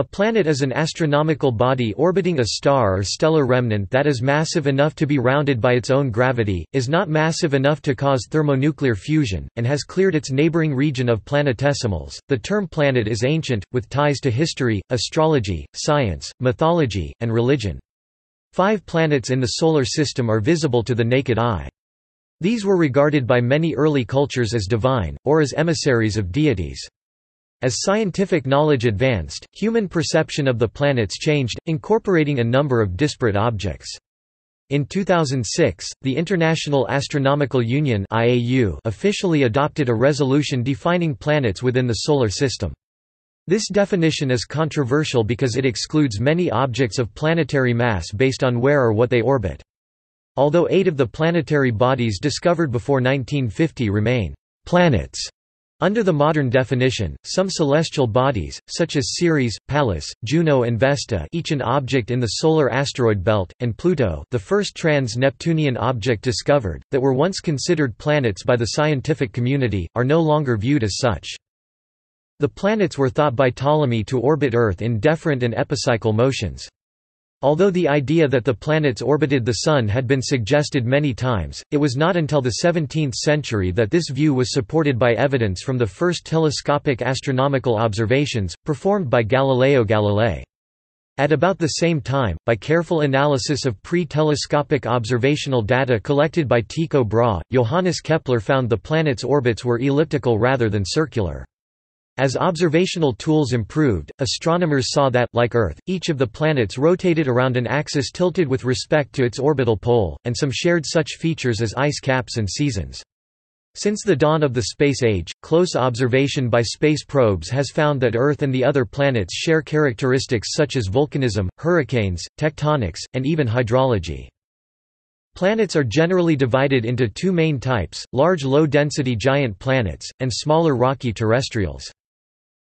A planet is an astronomical body orbiting a star or stellar remnant that is massive enough to be rounded by its own gravity, is not massive enough to cause thermonuclear fusion, and has cleared its neighboring region of planetesimals. The term planet is ancient, with ties to history, astrology, science, mythology, and religion. 5 planets in the Solar System are visible to the naked eye. These were regarded by many early cultures as divine, or as emissaries of deities. As scientific knowledge advanced, human perception of the planets changed, incorporating a number of disparate objects. In 2006, the International Astronomical Union (IAU) officially adopted a resolution defining planets within the Solar System. This definition is controversial because it excludes many objects of planetary mass based on where or what they orbit. Although 8 of the planetary bodies discovered before 1950 remain planets. Under the modern definition, some celestial bodies, such as Ceres, Pallas, Juno and Vesta, each an object in the solar asteroid belt, and Pluto, the first trans-Neptunian object discovered, that were once considered planets by the scientific community, are no longer viewed as such. The planets were thought by Ptolemy to orbit Earth in deferent and epicycle motions. Although the idea that the planets orbited the Sun had been suggested many times, it was not until the 17th century that this view was supported by evidence from the first telescopic astronomical observations, performed by Galileo Galilei. At about the same time, by careful analysis of pre-telescopic observational data collected by Tycho Brahe, Johannes Kepler found the planets' orbits were elliptical rather than circular. As observational tools improved, astronomers saw that, like Earth, each of the planets rotated around an axis tilted with respect to its orbital pole, and some shared such features as ice caps and seasons. Since the dawn of the space age, close observation by space probes has found that Earth and the other planets share characteristics such as volcanism, hurricanes, tectonics, and even hydrology. Planets are generally divided into 2 main types, large low-density giant planets, and smaller rocky terrestrials.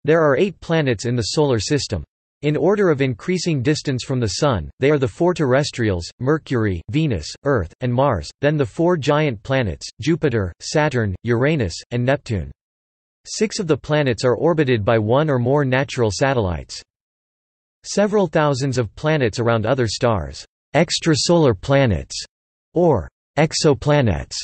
There are 8 planets in the Solar System. In order of increasing distance from the Sun, they are the 4 terrestrials, Mercury, Venus, Earth, and Mars, then the 4 giant planets, Jupiter, Saturn, Uranus, and Neptune. 6 of the planets are orbited by 1 or more natural satellites. Several thousands of planets around other stars, extrasolar planets, or exoplanets,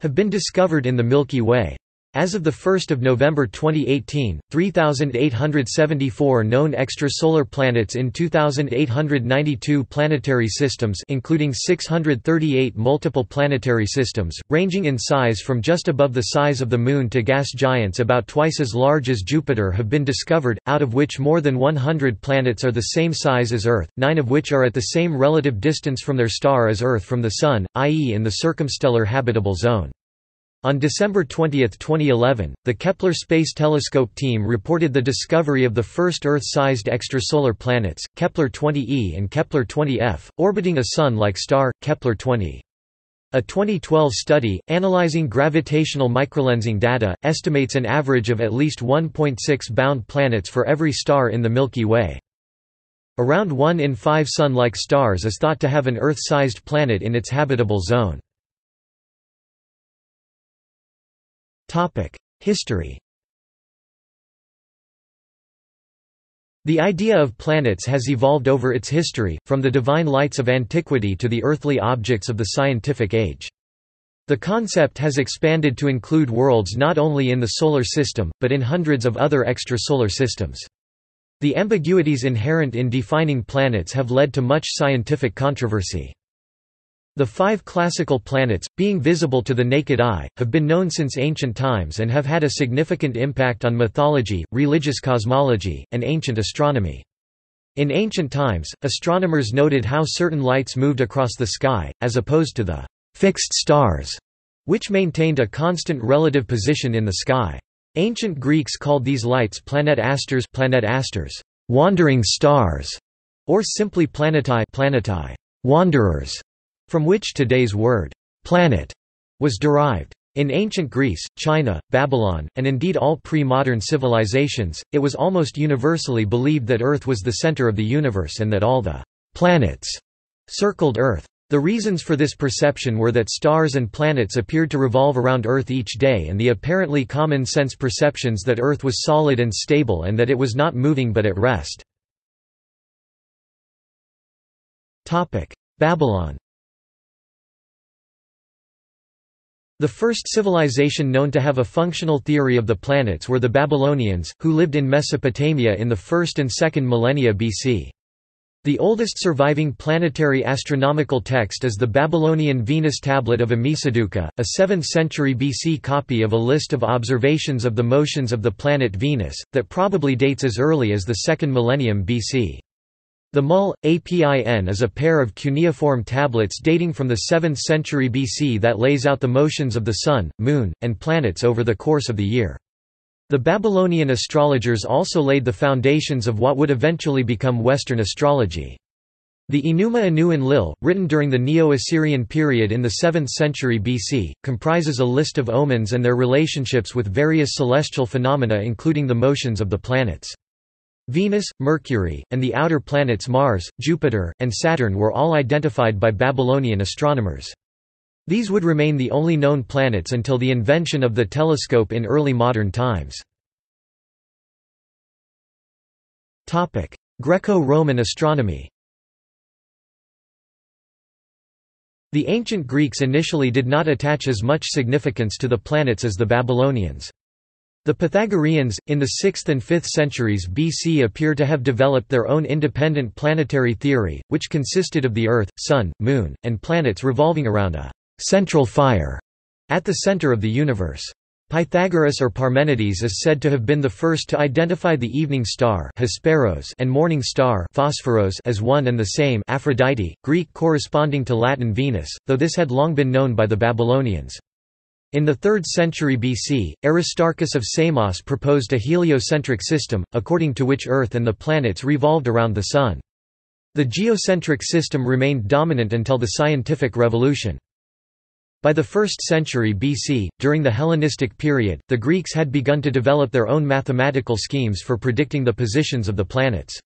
have been discovered in the Milky Way. As of 1 November 2018, 3,874 known extrasolar planets in 2,892 planetary systems, including 638 multiple planetary systems, ranging in size from just above the size of the Moon to gas giants about twice as large as Jupiter, have been discovered, out of which more than 100 planets are the same size as Earth, 9 of which are at the same relative distance from their star as Earth from the Sun, i.e. in the circumstellar habitable zone. On December 20, 2011, the Kepler Space Telescope team reported the discovery of the first Earth-sized extrasolar planets, Kepler-20e and Kepler-20f, orbiting a Sun-like star, Kepler-20. A 2012 study, analyzing gravitational microlensing data, estimates an average of at least 1.6 bound planets for every star in the Milky Way. Around 1 in 5 Sun-like stars is thought to have an Earth-sized planet in its habitable zone. History. The idea of planets has evolved over its history, from the divine lights of antiquity to the earthly objects of the scientific age. The concept has expanded to include worlds not only in the Solar System, but in hundreds of other extrasolar systems. The ambiguities inherent in defining planets have led to much scientific controversy. The 5 classical planets, being visible to the naked eye, have been known since ancient times and have had a significant impact on mythology, religious cosmology, and ancient astronomy. In ancient times, astronomers noted how certain lights moved across the sky, as opposed to the fixed stars, which maintained a constant relative position in the sky. Ancient Greeks called these lights planetasters, wandering stars, or simply planetae, wanderers, from which today's word, planet, was derived. In ancient Greece, China, Babylon, and indeed all pre-modern civilizations, it was almost universally believed that Earth was the center of the universe and that all the planets circled Earth. The reasons for this perception were that stars and planets appeared to revolve around Earth each day, and the apparently common-sense perceptions that Earth was solid and stable and that it was not moving but at rest. Babylon. The first civilization known to have a functional theory of the planets were the Babylonians, who lived in Mesopotamia in the 1st and 2nd millennia BC. The oldest surviving planetary astronomical text is the Babylonian Venus Tablet of Ammisaduqa, a 7th century BC copy of a list of observations of the motions of the planet Venus, that probably dates as early as the 2nd millennium BC. The MUL.APIN is a pair of cuneiform tablets dating from the 7th century BC that lays out the motions of the Sun, Moon, and planets over the course of the year. The Babylonian astrologers also laid the foundations of what would eventually become Western astrology. The Enuma Anu Enlil, written during the Neo-Assyrian period in the 7th century BC, comprises a list of omens and their relationships with various celestial phenomena including the motions of the planets. Venus, Mercury, and the outer planets Mars, Jupiter, and Saturn were all identified by Babylonian astronomers. These would remain the only known planets until the invention of the telescope in early modern times. Greco-Roman astronomy. The ancient Greeks initially did not attach as much significance to the planets as the Babylonians. The Pythagoreans, in the 6th and 5th centuries BC, appear to have developed their own independent planetary theory, which consisted of the Earth, Sun, Moon, and planets revolving around a «central fire» at the center of the universe. Pythagoras or Parmenides is said to have been the first to identify the evening star Hesperos and morning star Phosphoros as one and the same Aphrodite, Greek corresponding to Latin Venus, though this had long been known by the Babylonians. In the 3rd century BC, Aristarchus of Samos proposed a heliocentric system, according to which Earth and the planets revolved around the Sun. The geocentric system remained dominant until the Scientific Revolution. By the 1st century BC, during the Hellenistic period, the Greeks had begun to develop their own mathematical schemes for predicting the positions of the planets.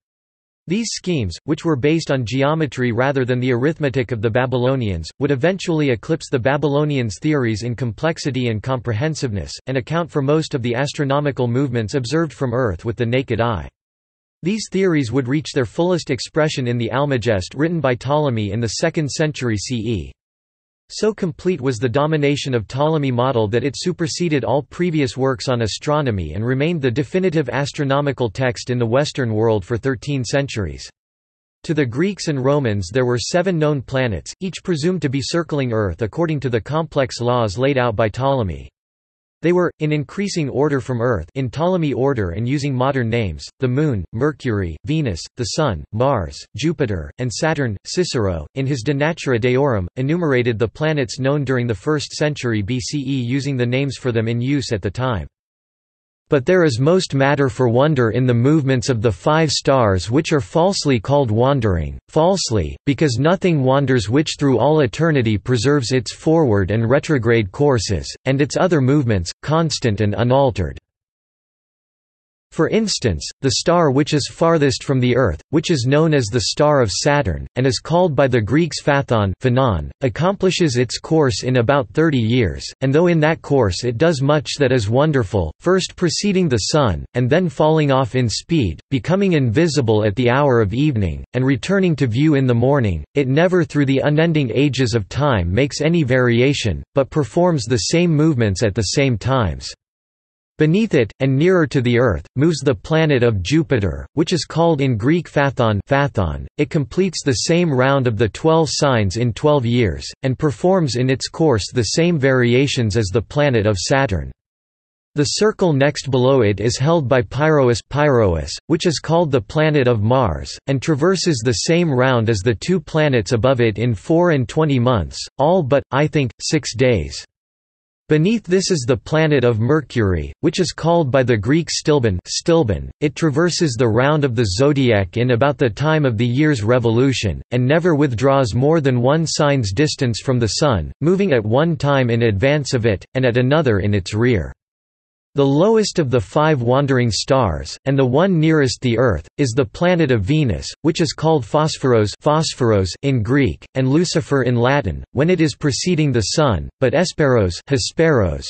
These schemes, which were based on geometry rather than the arithmetic of the Babylonians, would eventually eclipse the Babylonians' theories in complexity and comprehensiveness, and account for most of the astronomical movements observed from Earth with the naked eye. These theories would reach their fullest expression in the Almagest written by Ptolemy in the 2nd century CE. So complete was the domination of Ptolemy's model that it superseded all previous works on astronomy and remained the definitive astronomical text in the Western world for 13 centuries. To the Greeks and Romans there were 7 known planets, each presumed to be circling Earth according to the complex laws laid out by Ptolemy. They were, in increasing order from Earth in Ptolemy order and using modern names, the Moon, Mercury, Venus, the Sun, Mars, Jupiter, and Saturn. Cicero, in his De Natura Deorum, enumerated the planets known during the 1st century BCE using the names for them in use at the time. But there is most matter for wonder in the movements of the 5 stars which are falsely called wandering, falsely, because nothing wanders which through all eternity preserves its forward and retrograde courses, and its other movements, constant and unaltered. For instance, the star which is farthest from the Earth, which is known as the star of Saturn, and is called by the Greeks phanon, accomplishes its course in about 30 years, and though in that course it does much that is wonderful, first preceding the Sun, and then falling off in speed, becoming invisible at the hour of evening, and returning to view in the morning, it never through the unending ages of time makes any variation, but performs the same movements at the same times. Beneath it, and nearer to the Earth, moves the planet of Jupiter, which is called in Greek phathon. It completes the same round of the 12 signs in 12 years, and performs in its course the same variations as the planet of Saturn. The circle next below it is held by Pyroas, which is called the planet of Mars, and traverses the same round as the 2 planets above it in 4 and 20 months, all but, I think, 6 days. Beneath this is the planet of Mercury, which is called by the Greek Stilben. It traverses the round of the zodiac in about the time of the year's revolution, and never withdraws more than 1 sign's distance from the Sun, moving at one time in advance of it, and at another in its rear. The lowest of the five wandering stars, and the one nearest the Earth, is the planet of Venus, which is called Phosphoros in Greek, and Lucifer in Latin, when it is preceding the Sun, but Hesperos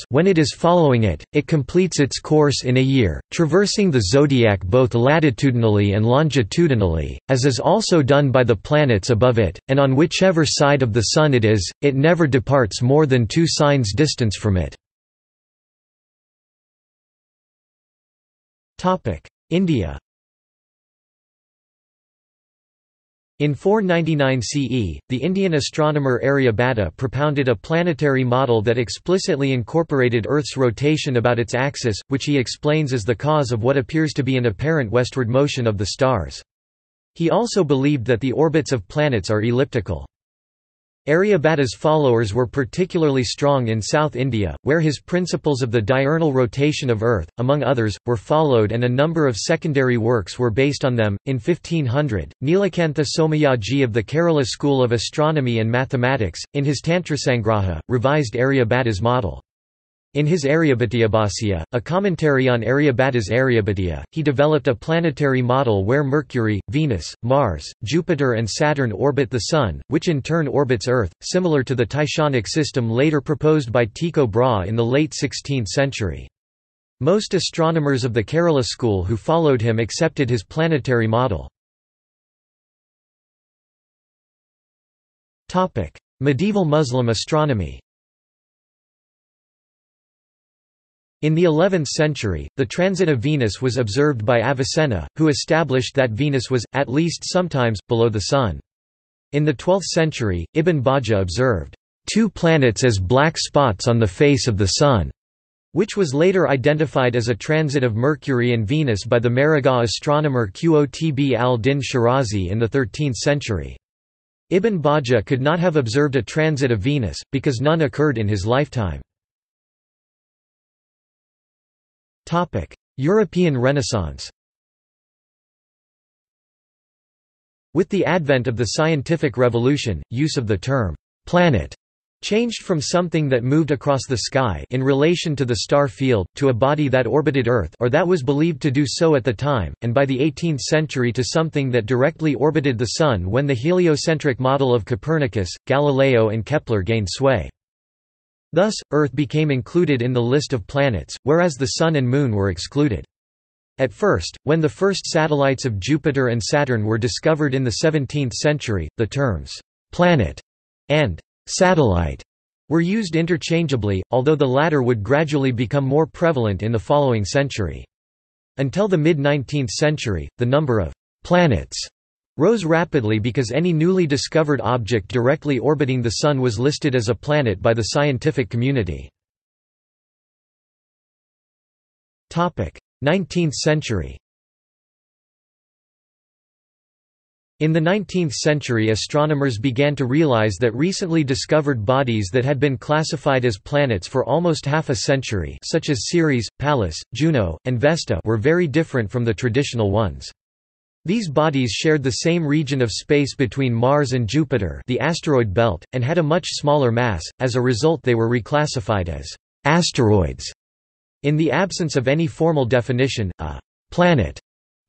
when it is following it. It completes its course in a year, traversing the zodiac both latitudinally and longitudinally, as is also done by the planets above it, and on whichever side of the Sun it is, it never departs more than 2 signs distance from it. India. In 499 CE, the Indian astronomer Aryabhata propounded a planetary model that explicitly incorporated Earth's rotation about its axis, which he explains as the cause of what appears to be an apparent westward motion of the stars. He also believed that the orbits of planets are elliptical. Aryabhata's followers were particularly strong in South India, where his principles of the diurnal rotation of Earth, among others, were followed and a number of secondary works were based on them. In 1500, Nilakantha Somayaji of the Kerala School of Astronomy and Mathematics, in his Tantrasangraha, revised Aryabhata's model. In his Aryabhatiyabhasya, a commentary on Aryabhata's Aryabhatiya, he developed a planetary model where Mercury, Venus, Mars, Jupiter and Saturn orbit the Sun, which in turn orbits Earth, similar to the Tychonic system later proposed by Tycho Brahe in the late 16th century. Most astronomers of the Kerala school who followed him accepted his planetary model. Medieval Muslim astronomy. In the 11th century, the transit of Venus was observed by Avicenna, who established that Venus was, at least sometimes, below the Sun. In the 12th century, Ibn Bajjah observed, "...two planets as black spots on the face of the Sun," which was later identified as a transit of Mercury and Venus by the Maragha astronomer Qutb al-Din Shirazi in the 13th century. Ibn Bajjah could not have observed a transit of Venus, because none occurred in his lifetime. European Renaissance. With the advent of the scientific revolution, use of the term planet changed from something that moved across the sky in relation to the star field, to a body that orbited Earth or that was believed to do so at the time, and by the 18th century to something that directly orbited the Sun when the heliocentric model of Copernicus, Galileo and Kepler gained sway. Thus, Earth became included in the list of planets, whereas the Sun and Moon were excluded. At first, when the first satellites of Jupiter and Saturn were discovered in the 17th century, the terms «planet» and «satellite» were used interchangeably, although the latter would gradually become more prevalent in the following century. Until the mid-19th century, the number of «planets» rose rapidly because any newly discovered object directly orbiting the Sun was listed as a planet by the scientific community. 19th century. In the 19th century, astronomers began to realize that recently discovered bodies that had been classified as planets for almost half a century, such as Ceres, Pallas, Juno, and Vesta, were very different from the traditional ones. These bodies shared the same region of space between Mars and Jupiter, the asteroid belt, and had a much smaller mass. As a result, they were reclassified as asteroids. In the absence of any formal definition, a planet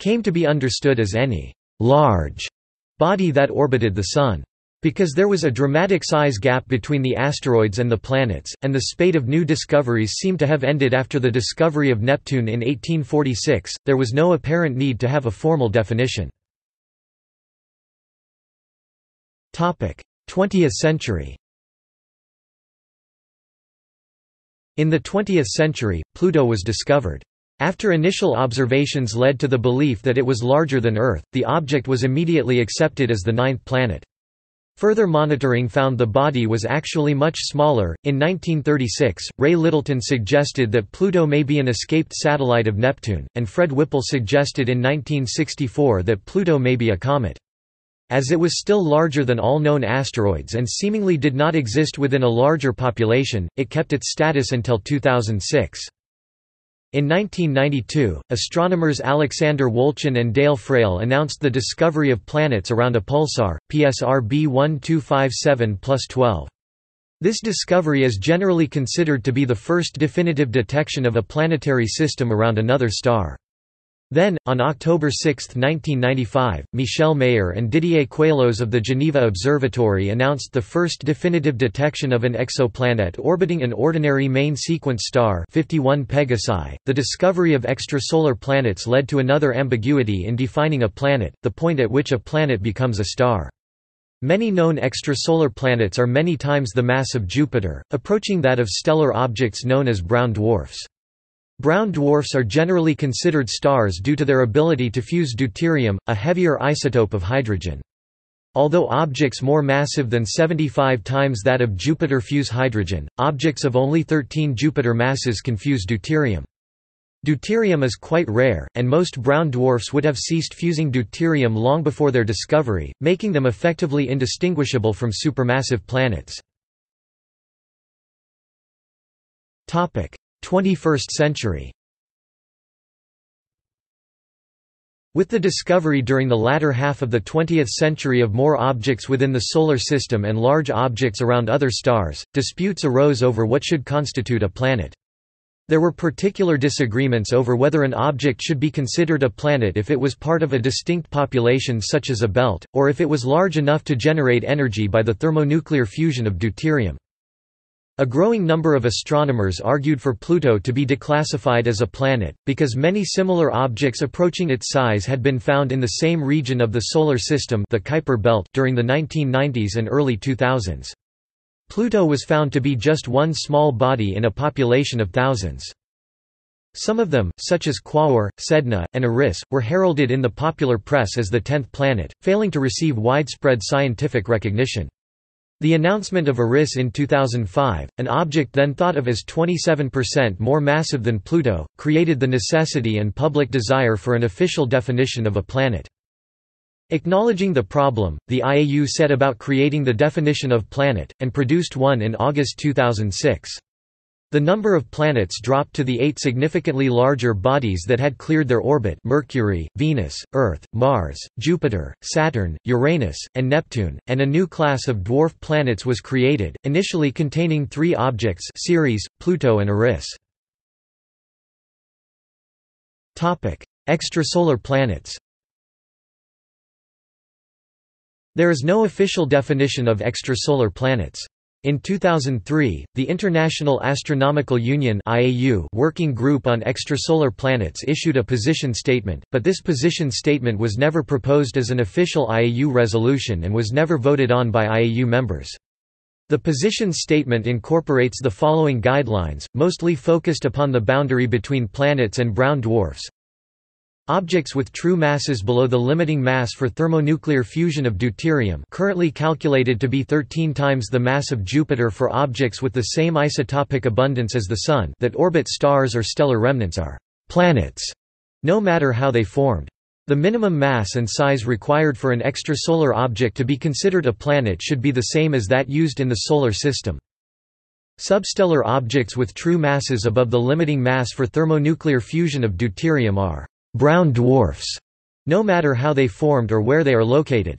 came to be understood as any large body that orbited the Sun. Because there was a dramatic size gap between the asteroids and the planets, and the spate of new discoveries seemed to have ended after the discovery of Neptune in 1846, there was no apparent need to have a formal definition. 20th century. In the 20th century, Pluto was discovered. After initial observations led to the belief that it was larger than Earth, the object was immediately accepted as the 9th planet. Further monitoring found the body was actually much smaller. In 1936, Ray Littleton suggested that Pluto may be an escaped satellite of Neptune, and Fred Whipple suggested in 1964 that Pluto may be a comet. As it was still larger than all known asteroids and seemingly did not exist within a larger population, it kept its status until 2006. In 1992, astronomers Alexander Wolszczan and Dale Frail announced the discovery of planets around a pulsar, PSR B1257+12. This discovery is generally considered to be the first definitive detection of a planetary system around another star. Then, on October 6, 1995, Michel Mayor and Didier Queloz of the Geneva Observatory announced the first definitive detection of an exoplanet orbiting an ordinary main-sequence star 51 Pegasi. The discovery of extrasolar planets led to another ambiguity in defining a planet, the point at which a planet becomes a star. Many known extrasolar planets are many times the mass of Jupiter, approaching that of stellar objects known as brown dwarfs. Brown dwarfs are generally considered stars due to their ability to fuse deuterium, a heavier isotope of hydrogen. Although objects more massive than 75 times that of Jupiter fuse hydrogen, objects of only 13 Jupiter masses can fuse deuterium. Deuterium is quite rare, and most brown dwarfs would have ceased fusing deuterium long before their discovery, making them effectively indistinguishable from supermassive planets. 21st century. With the discovery during the latter half of the 20th century of more objects within the Solar System and large objects around other stars, disputes arose over what should constitute a planet. There were particular disagreements over whether an object should be considered a planet if it was part of a distinct population such as a belt, or if it was large enough to generate energy by the thermonuclear fusion of deuterium. A growing number of astronomers argued for Pluto to be declassified as a planet, because many similar objects approaching its size had been found in the same region of the Solar System, the Kuiper Belt, during the 1990s and early 2000s. Pluto was found to be just one small body in a population of thousands. Some of them, such as Quaoar, Sedna, and Eris, were heralded in the popular press as the 10th planet, failing to receive widespread scientific recognition. The announcement of Eris in 2005, an object then thought of as 27% more massive than Pluto, created the necessity and public desire for an official definition of a planet. Acknowledging the problem, the IAU set about creating the definition of planet, and produced one in August 2006. The number of planets dropped to the 8 significantly larger bodies that had cleared their orbit: Mercury, Venus, Earth, Mars, Jupiter, Saturn, Uranus, and Neptune, and a new class of dwarf planets was created, initially containing 3 objects: Ceres, Pluto, and Eris. Topic: Extrasolar planets. There is no official definition of extrasolar planets. In 2003, the International Astronomical Union (IAU) Working Group on Extrasolar Planets issued a position statement, but this position statement was never proposed as an official IAU resolution and was never voted on by IAU members. The position statement incorporates the following guidelines, mostly focused upon the boundary between planets and brown dwarfs. Objects with true masses below the limiting mass for thermonuclear fusion of deuterium, currently calculated to be 13 times the mass of Jupiter for objects with the same isotopic abundance as the Sun, that orbit stars or stellar remnants, are planets, no matter how they formed. The minimum mass and size required for an extrasolar object to be considered a planet should be the same as that used in the Solar System. Substellar objects with true masses above the limiting mass for thermonuclear fusion of deuterium are brown dwarfs, no matter how they formed or where they are located.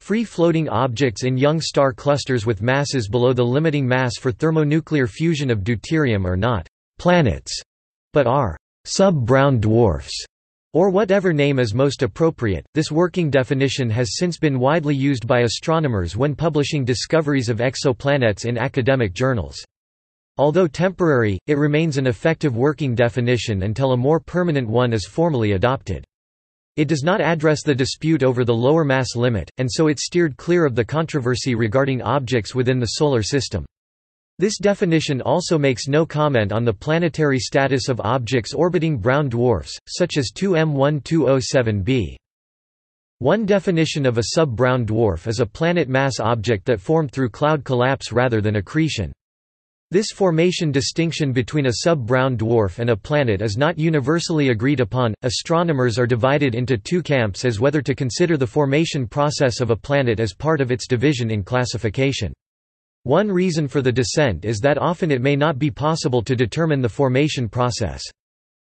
Free-floating objects in young star clusters with masses below the limiting mass for thermonuclear fusion of deuterium are not planets, but are sub-brown dwarfs, or whatever name is most appropriate. This working definition has since been widely used by astronomers when publishing discoveries of exoplanets in academic journals. Although temporary, it remains an effective working definition until a more permanent one is formally adopted. It does not address the dispute over the lower mass limit, and so it steered clear of the controversy regarding objects within the Solar System. This definition also makes no comment on the planetary status of objects orbiting brown dwarfs, such as 2M1207 b. One definition of a sub-brown dwarf is a planet mass object that formed through cloud collapse rather than accretion. This formation distinction between a sub-brown dwarf and a planet is not universally agreed upon. Astronomers are divided into 2 camps as whether to consider the formation process of a planet as part of its division in classification. One reason for the dissent is that often it may not be possible to determine the formation process.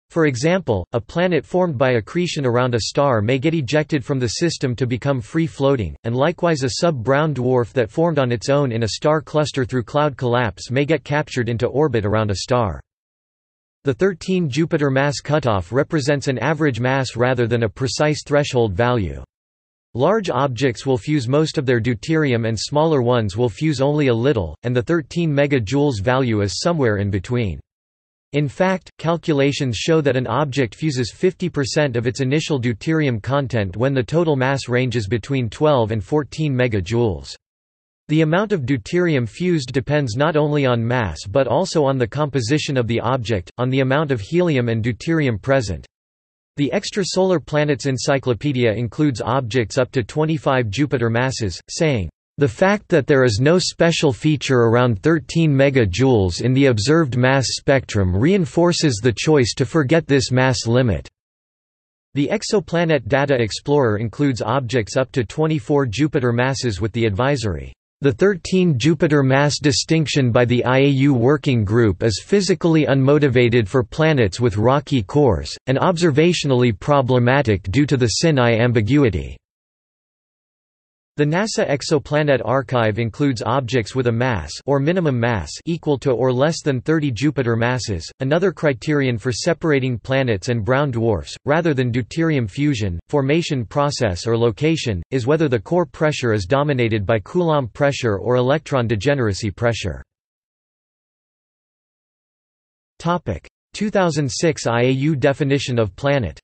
For example, a planet formed by accretion around a star may get ejected from the system to become free-floating, and likewise a sub-brown dwarf that formed on its own in a star cluster through cloud collapse may get captured into orbit around a star. The 13 Jupiter mass cutoff represents an average mass rather than a precise threshold value. Large objects will fuse most of their deuterium and smaller ones will fuse only a little, and the 13 MJ value is somewhere in between. In fact, calculations show that an object fuses 50% of its initial deuterium content when the total mass ranges between 12 and 14 MJ. The amount of deuterium fused depends not only on mass but also on the composition of the object, on the amount of helium and deuterium present. The Extrasolar Planets Encyclopedia includes objects up to 25 Jupiter masses, saying, "The fact that there is no special feature around 13 MJ in the observed mass spectrum reinforces the choice to forget this mass limit." The Exoplanet Data Explorer includes objects up to 24 Jupiter masses with the advisory, "The 13 Jupiter mass distinction by the IAU working group is physically unmotivated for planets with rocky cores, and observationally problematic due to the SIN-I ambiguity." The NASA Exoplanet Archive includes objects with a mass or minimum mass equal to or less than 30 Jupiter masses, another criterion for separating planets and brown dwarfs, rather than deuterium fusion, formation process or location, is whether the core pressure is dominated by Coulomb pressure or electron degeneracy pressure. 2006 IAU definition of planet.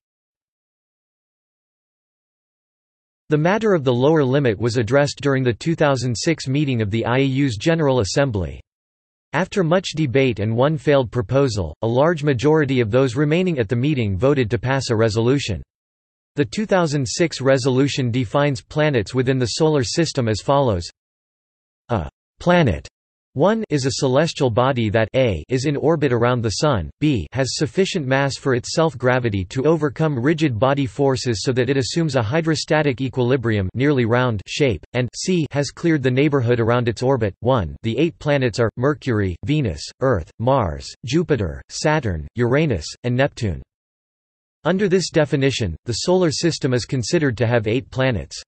The matter of the lower limit was addressed during the 2006 meeting of the IAU's General Assembly. After much debate and one failed proposal, a large majority of those remaining at the meeting voted to pass a resolution. The 2006 resolution defines planets within the Solar System as follows. A planet 1 is a celestial body that a is in orbit around the Sun, b has sufficient mass for its self-gravity to overcome rigid body forces so that it assumes a hydrostatic equilibrium nearly round shape, and c has cleared the neighborhood around its orbit. 1. The 8 planets are, Mercury, Venus, Earth, Mars, Jupiter, Saturn, Uranus, and Neptune. Under this definition, the Solar System is considered to have 8 planets.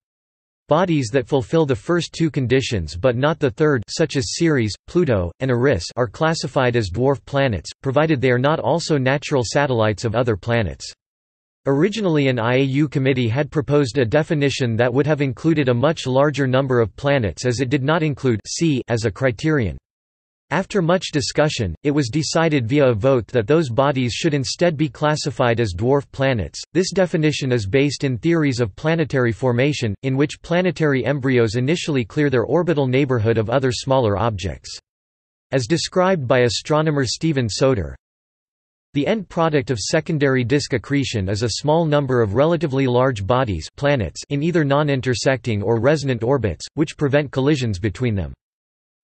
Bodies that fulfill the first two conditions but not the third, such as Ceres, Pluto, and Eris, are classified as dwarf planets, provided they are not also natural satellites of other planets. Originally, an IAU committee had proposed a definition that would have included a much larger number of planets, as it did not include C as a criterion. After much discussion, it was decided via a vote that those bodies should instead be classified as dwarf planets. This definition is based in theories of planetary formation, in which planetary embryos initially clear their orbital neighborhood of other smaller objects. As described by astronomer Stephen Soter, the end product of secondary disk accretion is a small number of relatively large bodies, planets, in either non-intersecting or resonant orbits, which prevent collisions between them.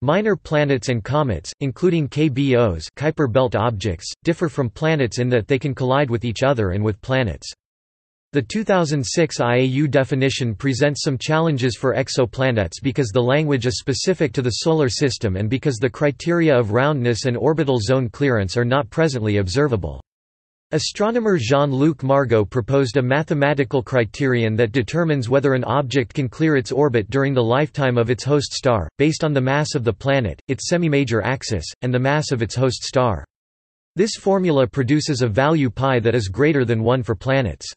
Minor planets and comets, including KBOs, Kuiper belt objects, differ from planets in that they can collide with each other and with planets. The 2006 IAU definition presents some challenges for exoplanets because the language is specific to the Solar System and because the criteria of roundness and orbital zone clearance are not presently observable. Astronomer Jean-Luc Margot proposed a mathematical criterion that determines whether an object can clear its orbit during the lifetime of its host star, based on the mass of the planet, its semi-major axis, and the mass of its host star. This formula produces a value π that is greater than 1 for planets.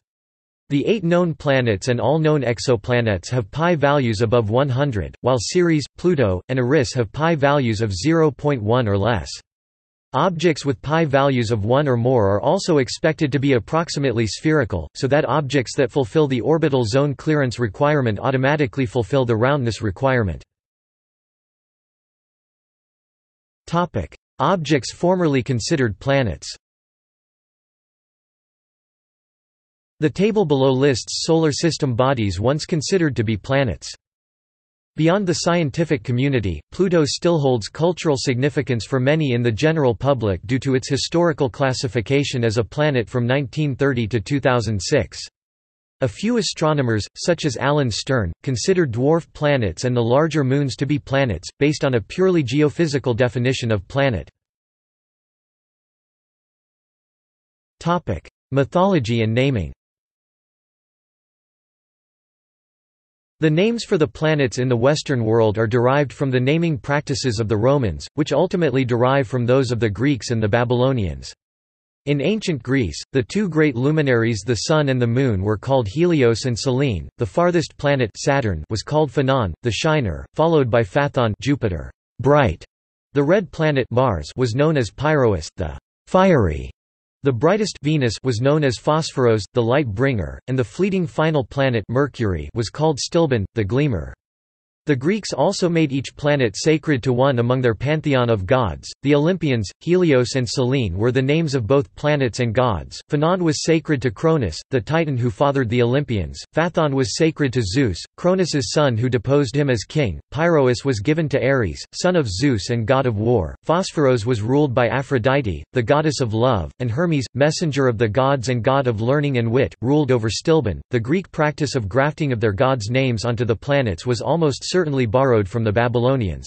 The 8 known planets and all known exoplanets have π values above 100, while Ceres, Pluto, and Eris have π values of 0.1 or less. Objects with pi values of 1 or more are also expected to be approximately spherical, so that objects that fulfill the orbital zone clearance requirement automatically fulfill the roundness requirement. Topic: Objects formerly considered planets. The table below lists Solar System bodies once considered to be planets. Beyond the scientific community, Pluto still holds cultural significance for many in the general public due to its historical classification as a planet from 1930 to 2006. A few astronomers, such as Alan Stern, consider dwarf planets and the larger moons to be planets, based on a purely geophysical definition of planet. Mythology and naming. The names for the planets in the Western world are derived from the naming practices of the Romans, which ultimately derive from those of the Greeks and the Babylonians. In ancient Greece, the two great luminaries the Sun and the Moon were called Helios and Selene, the farthest planet Saturn was called Phanon, the Shiner, followed by Phathon Jupiter, bright. The red planet Mars was known as Pyrois, the fiery. The brightest Venus was known as Phosphoros, the light bringer, and the fleeting final planet Mercury was called Stilben, the gleamer. The Greeks also made each planet sacred to one among their pantheon of gods. The Olympians, Helios and Selene were the names of both planets and gods. Phanon was sacred to Cronus, the titan who fathered the Olympians. Phathon was sacred to Zeus, Cronus's son who deposed him as king. Pyrois was given to Ares, son of Zeus and god of war. Phosphoros was ruled by Aphrodite, the goddess of love, and Hermes, messenger of the gods and god of learning and wit, ruled over Stilben. The Greek practice of grafting of their gods' names onto the planets was almost certainly borrowed from the Babylonians.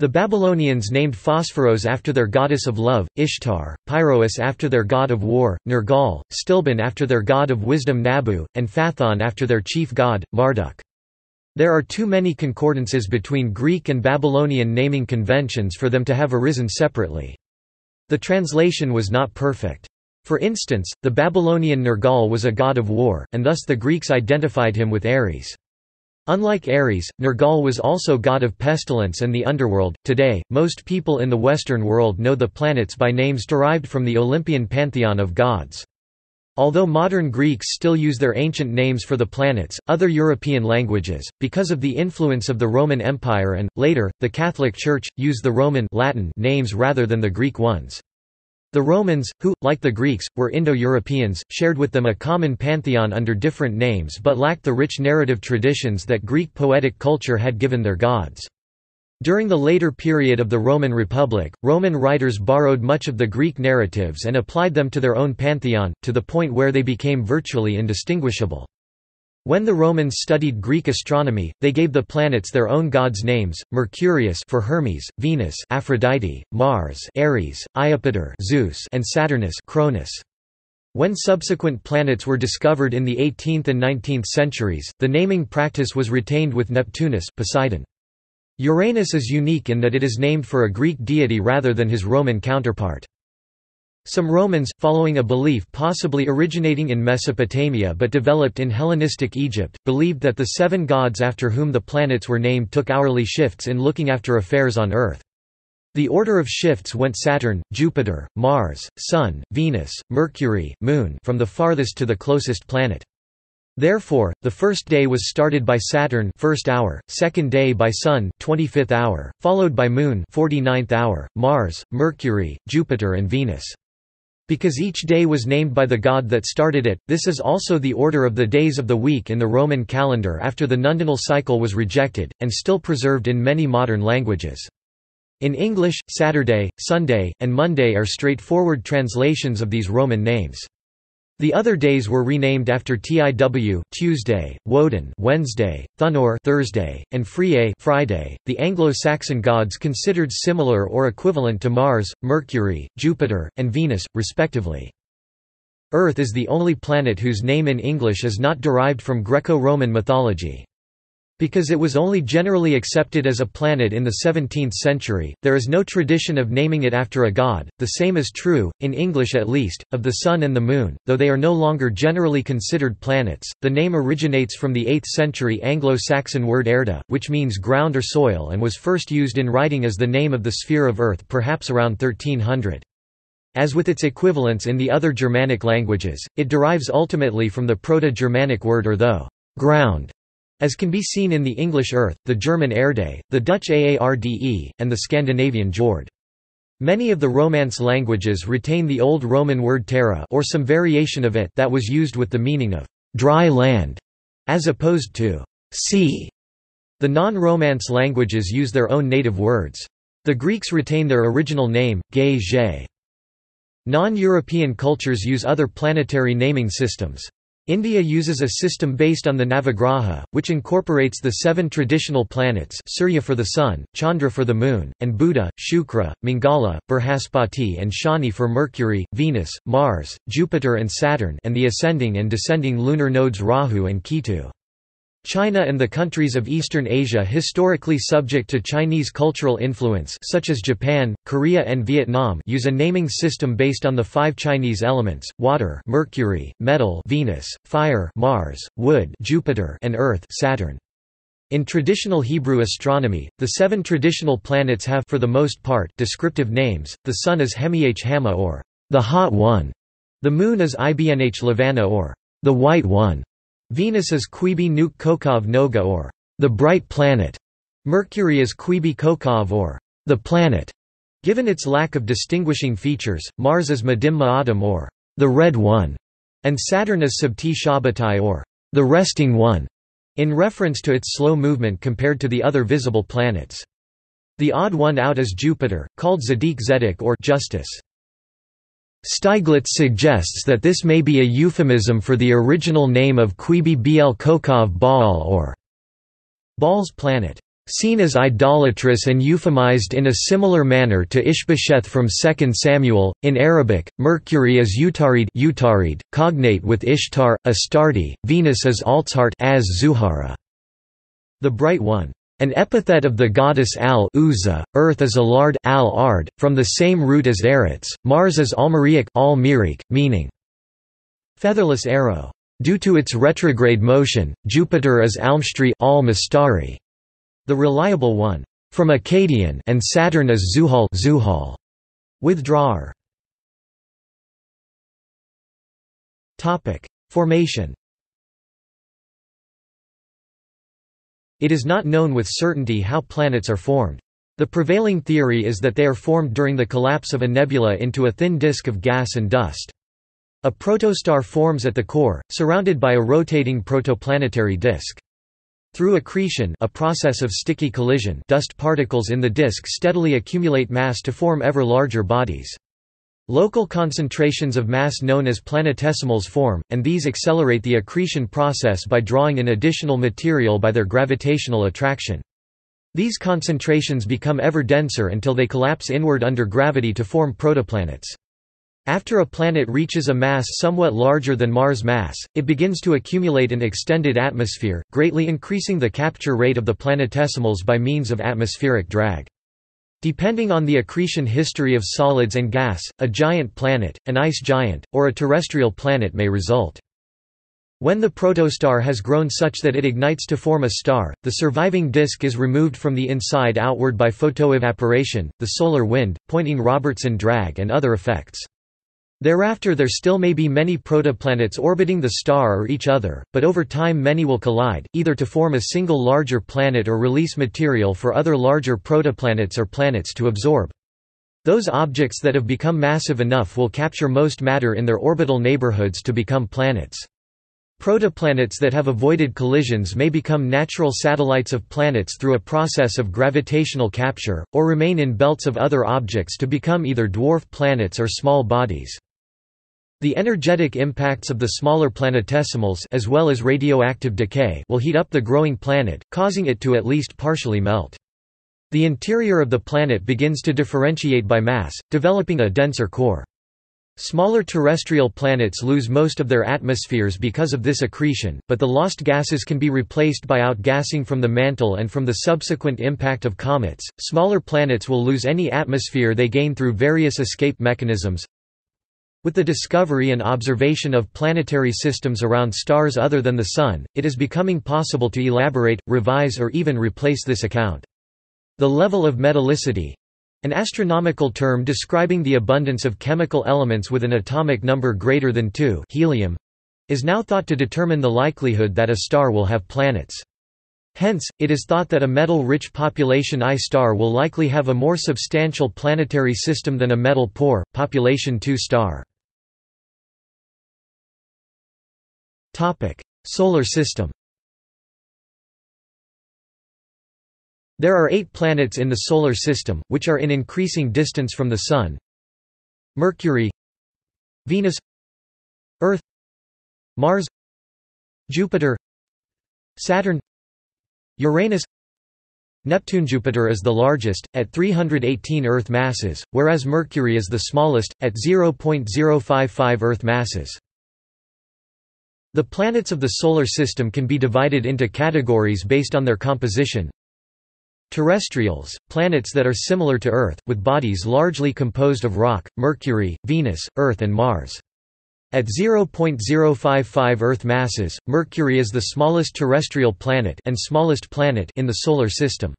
The Babylonians named Phosphoros after their goddess of love, Ishtar, Pyrois after their god of war, Nergal, Stilben after their god of wisdom, Nabu, and Phathon after their chief god, Marduk. There are too many concordances between Greek and Babylonian naming conventions for them to have arisen separately. The translation was not perfect. For instance, the Babylonian Nergal was a god of war, and thus the Greeks identified him with Ares. Unlike Ares, Nergal was also god of pestilence and the underworld. Today, most people in the Western world know the planets by names derived from the Olympian pantheon of gods. Although modern Greeks still use their ancient names for the planets, other European languages, because of the influence of the Roman Empire and, later, the Catholic Church, use the Roman Latin names rather than the Greek ones. The Romans, who, like the Greeks, were Indo-Europeans, shared with them a common pantheon under different names but lacked the rich narrative traditions that Greek poetic culture had given their gods. During the later period of the Roman Republic, Roman writers borrowed much of the Greek narratives and applied them to their own pantheon, to the point where they became virtually indistinguishable. When the Romans studied Greek astronomy, they gave the planets their own gods' names: Mercurius for Hermes, Venus Aphrodite, Mars Ares, Iapeter Zeus, and Saturnus Cronus. When subsequent planets were discovered in the 18th and 19th centuries, the naming practice was retained with Neptunus Poseidon. Uranus is unique in that it is named for a Greek deity rather than his Roman counterpart. Some Romans, following a belief possibly originating in Mesopotamia but developed in Hellenistic Egypt, believed that the seven gods after whom the planets were named took hourly shifts in looking after affairs on Earth. The order of shifts went Saturn, Jupiter, Mars, Sun, Venus, Mercury, Moon, from the farthest to the closest planet. Therefore, the first day was started by Saturn, first hour; second day by Sun, 25th hour; followed by Moon, 49th hour; Mars, Mercury, Jupiter, and Venus. Because each day was named by the god that started it, this is also the order of the days of the week in the Roman calendar after the nundinal cycle was rejected, and still preserved in many modern languages. In English, Saturday, Sunday, and Monday are straightforward translations of these Roman names. The other days were renamed after Tiw (Tuesday), Woden (Wednesday), Thunor (Thursday), and Freya (Friday). The Anglo-Saxon gods considered similar or equivalent to Mars, Mercury, Jupiter, and Venus, respectively. Earth is the only planet whose name in English is not derived from Greco-Roman mythology. Because it was only generally accepted as a planet in the 17th century, there is no tradition of naming it after a god. The same is true, in English at least, of the Sun and the Moon, though they are no longer generally considered planets. The name originates from the 8th century Anglo-Saxon word erda, which means ground or soil, and was first used in writing as the name of the sphere of Earth perhaps around 1300. As with its equivalents in the other Germanic languages, it derives ultimately from the Proto-Germanic word ertho, ground. As can be seen in the English Earth, the German Erde, the Dutch Aarde, and the Scandinavian Jord. Many of the Romance languages retain the Old Roman word terra or some variation of it that was used with the meaning of dry land, as opposed to sea. The non-Romance languages use their own native words. The Greeks retain their original name, ge. Non-European cultures use other planetary naming systems. India uses a system based on the Navagraha, which incorporates the 7 traditional planets Surya for the Sun, Chandra for the Moon, and Buddha, Shukra, Mangala, Burhaspati and Shani for Mercury, Venus, Mars, Jupiter and Saturn and the ascending and descending lunar nodes Rahu and Ketu. China and the countries of Eastern Asia historically subject to Chinese cultural influence such as Japan, Korea and Vietnam use a naming system based on the 5 Chinese elements, water Mercury, metal Venus, fire Mars, wood Jupiter and earth Saturn. In traditional Hebrew astronomy, the 7 traditional planets have for the most part descriptive names, the Sun is Hemih Hama or the Hot One, the Moon is Ibnh Levana or the White One. Venus is Quibi Nuk Kokov Noga or the bright planet. Mercury is Quibi Kokov or the planet. Given its lack of distinguishing features, Mars is Madim Ma'adim or the red one, and Saturn is Sabti Shabbatai or the resting one, in reference to its slow movement compared to the other visible planets. The odd one out is Jupiter, called Zadik Zedek or justice. Steiglitz suggests that this may be a euphemism for the original name of Quibi Bl Kokov Baal or Baal's planet. Seen as idolatrous and euphemized in a similar manner to Ishbosheth from 2 Samuel, in Arabic, Mercury is Utarid, cognate with Ishtar, Astarte, Venus is Altshart as Zuhara, the bright one. An epithet of the goddess Al-Uzza, Earth is Alard, Al-Ard, from the same root as Eretz, Mars is Almiric, meaning featherless arrow. Due to its retrograde motion, Jupiter is Almstri, Al-Mistari, the reliable one, from Akkadian, and Saturn is Zuhal, withdrawer. Topic: Formation. It is not known with certainty how planets are formed. The prevailing theory is that they are formed during the collapse of a nebula into a thin disk of gas and dust. A protostar forms at the core, surrounded by a rotating protoplanetary disk. Through accretion, a process of sticky collision, dust particles in the disk steadily accumulate mass to form ever larger bodies. Local concentrations of mass known as planetesimals form, and these accelerate the accretion process by drawing in additional material by their gravitational attraction. These concentrations become ever denser until they collapse inward under gravity to form protoplanets. After a planet reaches a mass somewhat larger than Mars' mass, it begins to accumulate an extended atmosphere, greatly increasing the capture rate of the planetesimals by means of atmospheric drag. Depending on the accretion history of solids and gas, a giant planet, an ice giant, or a terrestrial planet may result. When the protostar has grown such that it ignites to form a star, the surviving disk is removed from the inside outward by photoevaporation, the solar wind, pointing Robertson drag and other effects. Thereafter there still may be many protoplanets orbiting the star or each other, but over time many will collide, either to form a single larger planet or release material for other larger protoplanets or planets to absorb. Those objects that have become massive enough will capture most matter in their orbital neighborhoods to become planets. Protoplanets that have avoided collisions may become natural satellites of planets through a process of gravitational capture, or remain in belts of other objects to become either dwarf planets or small bodies. The energetic impacts of the smaller planetesimals as well as radioactive decay will heat up the growing planet, causing it to at least partially melt. The interior of the planet begins to differentiate by mass, developing a denser core. Smaller terrestrial planets lose most of their atmospheres because of this accretion, but the lost gases can be replaced by outgassing from the mantle and from the subsequent impact of comets. Smaller planets will lose any atmosphere they gain through various escape mechanisms. With the discovery and observation of planetary systems around stars other than the Sun, it is becoming possible to elaborate, revise or even replace this account. The level of metallicity—an astronomical term describing the abundance of chemical elements with an atomic number greater than 2 helium—is now thought to determine the likelihood that a star will have planets. Hence, it is thought that a metal-rich population I star will likely have a more substantial planetary system than a metal-poor, population II star. Solar system. There are 8 planets in the Solar System, which are in increasing distance from the Sun. Mercury, Venus, Earth, Mars, Jupiter, Saturn, Uranus, Neptune. Jupiter is the largest, at 318 Earth masses, whereas Mercury is the smallest, at 0.055 Earth masses. The planets of the Solar System can be divided into categories based on their composition. Terrestrials, planets that are similar to Earth, with bodies largely composed of rock, Mercury, Venus, Earth and Mars. At 0.055 Earth masses, Mercury is the smallest terrestrial planet and smallest planet in the Solar System.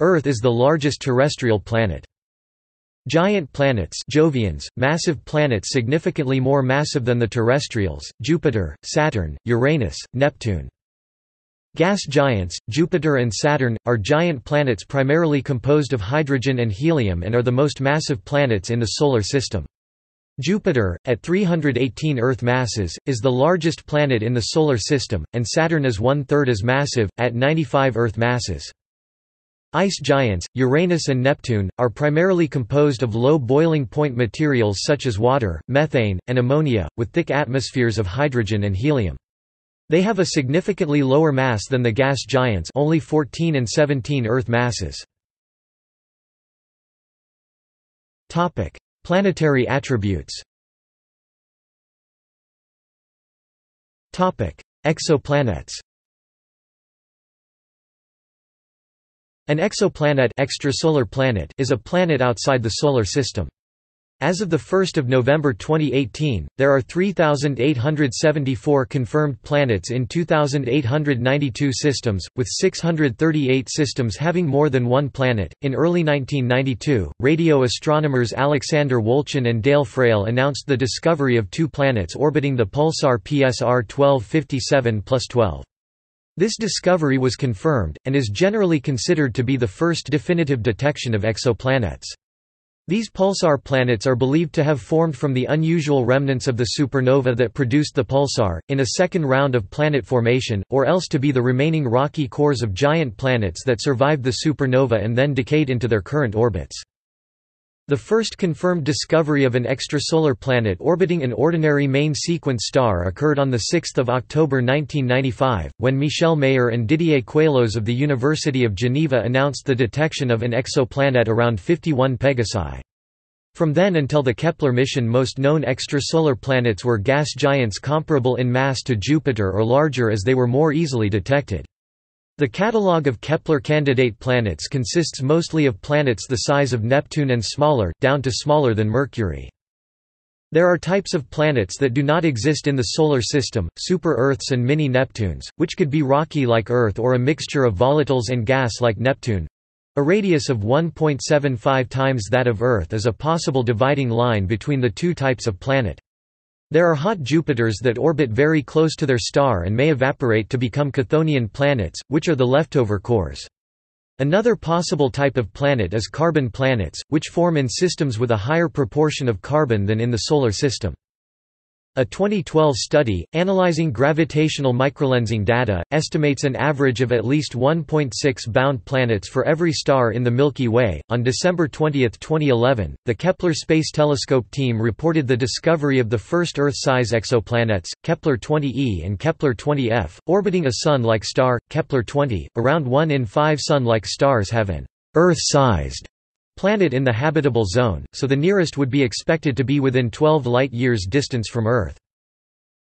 Earth is the largest terrestrial planet. Giant planets, Jovians, massive planets significantly more massive than the terrestrials, Jupiter, Saturn, Uranus, Neptune. Gas giants, Jupiter and Saturn, are giant planets primarily composed of hydrogen and helium and are the most massive planets in the Solar System. Jupiter, at 318 Earth masses, is the largest planet in the Solar System, and Saturn is one-third as massive, at 95 Earth masses. Ice giants, Uranus and Neptune, are primarily composed of low boiling point materials such as water, methane, and ammonia, with thick atmospheres of hydrogen and helium. They have a significantly lower mass than the gas giants, only 14 and 17 Earth masses. Planetary attributes. Exoplanets. An exoplanet, extrasolar planet, is a planet outside the Solar System. As of 1 November 2018, there are 3,874 confirmed planets in 2,892 systems, with 638 systems having more than one planet. In early 1992, radio astronomers Alexander Wolszczan and Dale Frail announced the discovery of two planets orbiting the pulsar PSR B1257+12. This discovery was confirmed, and is generally considered to be the first definitive detection of exoplanets. These pulsar planets are believed to have formed from the unusual remnants of the supernova that produced the pulsar, in a second round of planet formation, or else to be the remaining rocky cores of giant planets that survived the supernova and then decayed into their current orbits. The first confirmed discovery of an extrasolar planet orbiting an ordinary main-sequence star occurred on 6 October 1995, when Michel Mayor and Didier Queloz of the University of Geneva announced the detection of an exoplanet around 51 Pegasi. From then until the Kepler mission, most known extrasolar planets were gas giants comparable in mass to Jupiter or larger, as they were more easily detected. The catalogue of Kepler candidate planets consists mostly of planets the size of Neptune and smaller, down to smaller than Mercury. There are types of planets that do not exist in the Solar System, super-Earths and mini-Neptunes, which could be rocky like Earth or a mixture of volatiles and gas like Neptune—a radius of 1.75 times that of Earth is a possible dividing line between the two types of planet. There are hot Jupiters that orbit very close to their star and may evaporate to become Chthonian planets, which are the leftover cores. Another possible type of planet is carbon planets, which form in systems with a higher proportion of carbon than in the Solar System. A 2012 study, analyzing gravitational microlensing data, estimates an average of at least 1.6 bound planets for every star in the Milky Way. On December 20, 2011, the Kepler Space Telescope team reported the discovery of the first Earth-size exoplanets, Kepler-20e and Kepler-20f, orbiting a Sun-like star, Kepler-20. Around 1 in 5 Sun-like stars have an Earth-sized planet in the habitable zone, so the nearest would be expected to be within 12 light-years distance from Earth.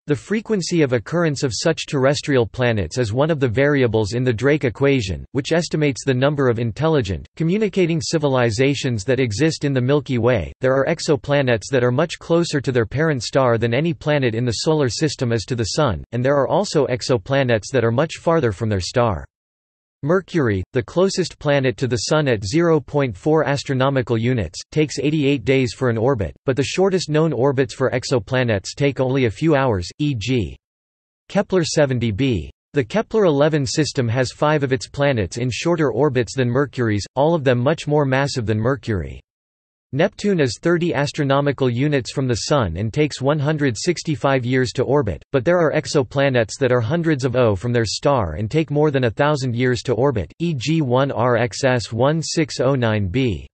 The frequency of occurrence of such terrestrial planets is one of the variables in the Drake equation, which estimates the number of intelligent, communicating civilizations that exist in the Milky Way. There are exoplanets that are much closer to their parent star than any planet in the Solar System is to the Sun, and there are also exoplanets that are much farther from their star. Mercury, the closest planet to the Sun at 0.4 astronomical units, takes 88 days for an orbit, but the shortest known orbits for exoplanets take only a few hours, e.g. Kepler-20 b. The Kepler-11 system has 5 of its planets in shorter orbits than Mercury's, all of them much more massive than Mercury. Neptune is 30 astronomical units from the Sun and takes 165 years to orbit, but there are exoplanets that are hundreds of O from their star and take more than 1,000 years to orbit, e.g. 1 RXS 1609b.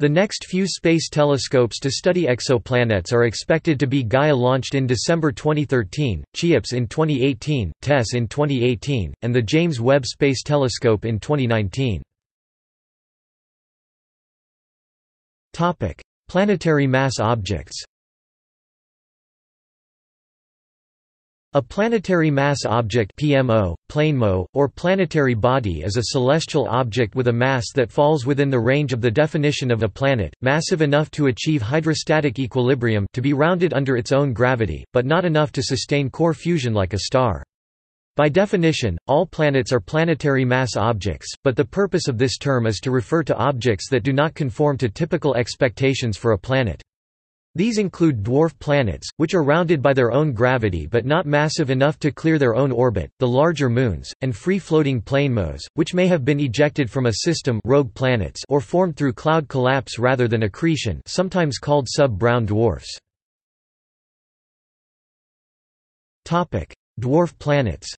The next few space telescopes to study exoplanets are expected to be Gaia, launched in December 2013, CHEOPS in 2018, TESS in 2018, and the James Webb Space Telescope in 2019. Planetary mass objects. A planetary mass object (PMO, planemo, or planetary body) is a celestial object with a mass that falls within the range of the definition of a planet, massive enough to achieve hydrostatic equilibrium, to be rounded under its own gravity, but not enough to sustain core fusion like a star. By definition, all planets are planetary mass objects, but the purpose of this term is to refer to objects that do not conform to typical expectations for a planet. These include dwarf planets, which are rounded by their own gravity but not massive enough to clear their own orbit, the larger moons, and free-floating planemos, which may have been ejected from a system, rogue planets, or formed through cloud collapse rather than accretion, sometimes called sub-brown dwarfs. Topic: Dwarf planets.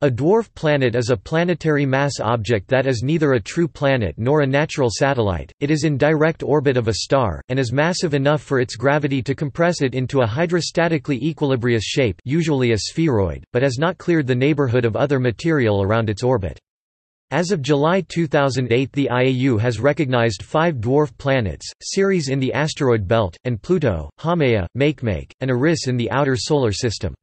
A dwarf planet is a planetary mass object that is neither a true planet nor a natural satellite. It is in direct orbit of a star, and is massive enough for its gravity to compress it into a hydrostatically equilibrious shape, usually a spheroid, but has not cleared the neighborhood of other material around its orbit. As of July 2008, the IAU has recognized 5 dwarf planets: Ceres in the asteroid belt, and Pluto, Haumea, Makemake, and Eris in the outer solar system.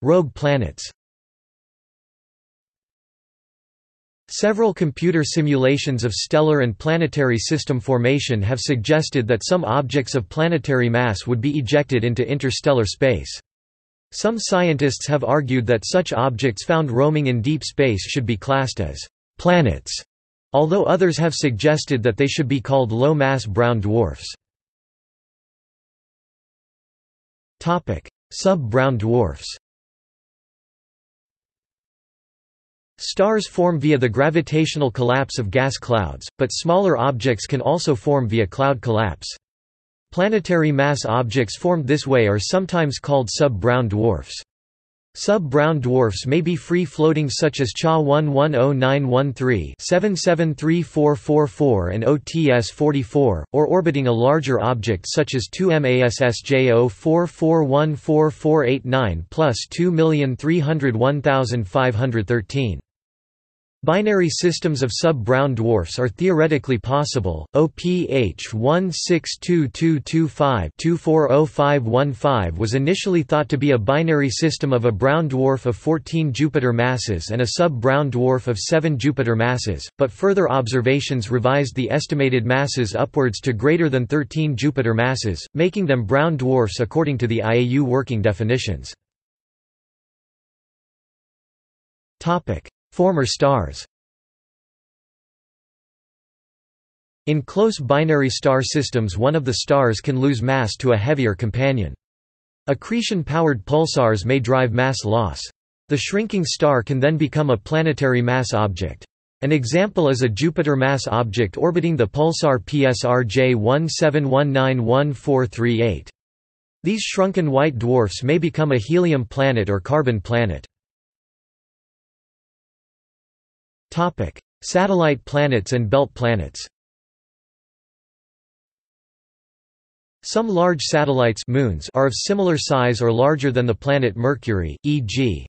Rogue planets. Several computer simulations of stellar and planetary system formation have suggested that some objects of planetary mass would be ejected into interstellar space. Some scientists have argued that such objects found roaming in deep space should be classed as planets, although others have suggested that they should be called low-mass brown dwarfs. Sub-brown dwarfs. Stars form via the gravitational collapse of gas clouds, but smaller objects can also form via cloud collapse. Planetary mass objects formed this way are sometimes called sub-brown dwarfs. Sub-brown dwarfs may be free-floating, such as CHA 110913-773444 and OTS-44, or orbiting a larger object such as 2MASSJ04414489+2301513. Binary systems of sub-brown dwarfs are theoretically possible. OPH162225-240515 was initially thought to be a binary system of a brown dwarf of 14 Jupiter masses and a sub-brown dwarf of 7 Jupiter masses, but further observations revised the estimated masses upwards to greater than 13 Jupiter masses, making them brown dwarfs according to the IAU working definitions. Former stars. In close binary star systems, one of the stars can lose mass to a heavier companion. Accretion-powered pulsars may drive mass loss. The shrinking star can then become a planetary mass object. An example is a Jupiter mass object orbiting the pulsar PSR J17191438. These shrunken white dwarfs may become a helium planet or carbon planet. Satellite planets and belt planets. Some large satellites, moons, are of similar size or larger than the planet Mercury, e.g.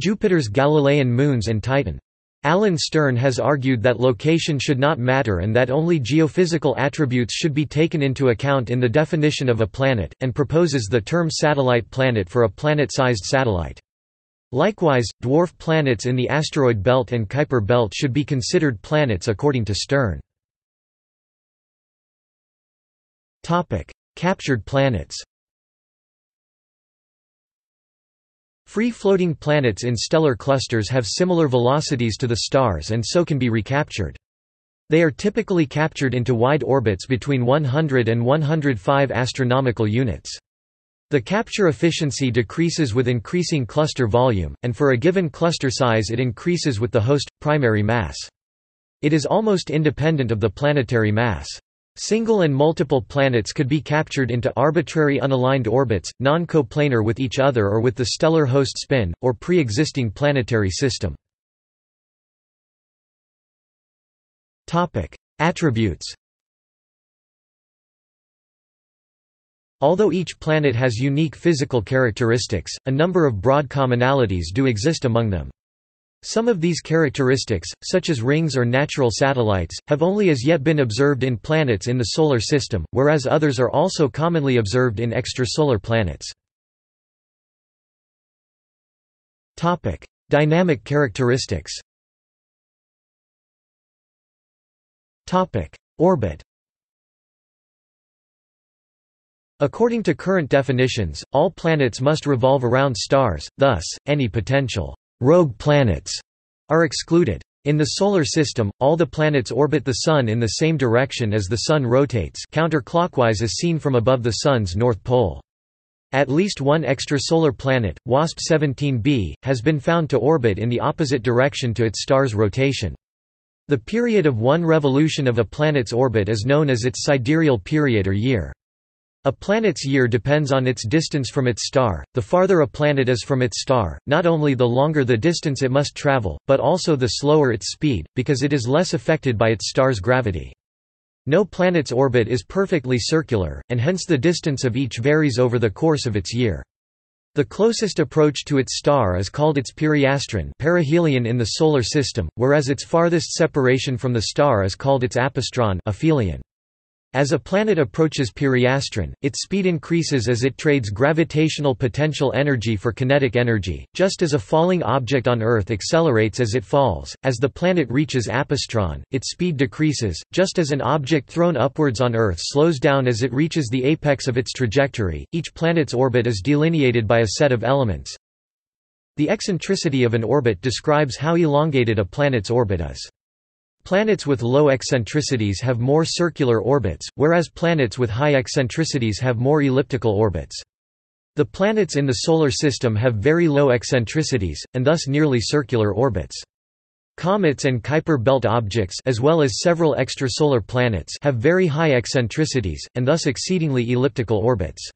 Jupiter's Galilean moons and Titan. Alan Stern has argued that location should not matter and that only geophysical attributes should be taken into account in the definition of a planet, and proposes the term satellite planet for a planet-sized satellite. Likewise, dwarf planets in the asteroid belt and Kuiper belt should be considered planets according to Stern. Captured planets. Free-floating planets in stellar clusters have similar velocities to the stars and so can be recaptured. They are typically captured into wide orbits between 100 and 105 astronomical units. The capture efficiency decreases with increasing cluster volume, and for a given cluster size it increases with the host primary mass. It is almost independent of the planetary mass. Single and multiple planets could be captured into arbitrary unaligned orbits, non-coplanar with each other or with the stellar host spin, or pre-existing planetary system. Attributes. Although each planet has unique physical characteristics, a number of broad commonalities do exist among them. Some of these characteristics, such as rings or natural satellites, have only as yet been observed in planets in the Solar System, whereas others are also commonly observed in extrasolar planets. Dynamic characteristics. Orbit. According to current definitions, all planets must revolve around stars, thus, any potential rogue planets are excluded. In the Solar System, all the planets orbit the Sun in the same direction as the Sun rotates, counterclockwise as seen from above the Sun's north pole. At least one extrasolar planet, WASP 17b, has been found to orbit in the opposite direction to its star's rotation. The period of one revolution of a planet's orbit is known as its sidereal period or year. A planet's year depends on its distance from its star. The farther a planet is from its star, not only the longer the distance it must travel, but also the slower its speed, because it is less affected by its star's gravity. No planet's orbit is perfectly circular, and hence the distance of each varies over the course of its year. The closest approach to its star is called its periastron, perihelion in the Solar System, whereas its farthest separation from the star is called its apastron, aphelion. As a planet approaches periastron, its speed increases as it trades gravitational potential energy for kinetic energy, just as a falling object on Earth accelerates as it falls. As the planet reaches apastron, its speed decreases, just as an object thrown upwards on Earth slows down as it reaches the apex of its trajectory. Each planet's orbit is delineated by a set of elements. The eccentricity of an orbit describes how elongated a planet's orbit is. Planets with low eccentricities have more circular orbits, whereas planets with high eccentricities have more elliptical orbits. The planets in the Solar System have very low eccentricities, and thus nearly circular orbits. Comets and Kuiper belt objects, as well as several extrasolar planets, have very high eccentricities, and thus exceedingly elliptical orbits.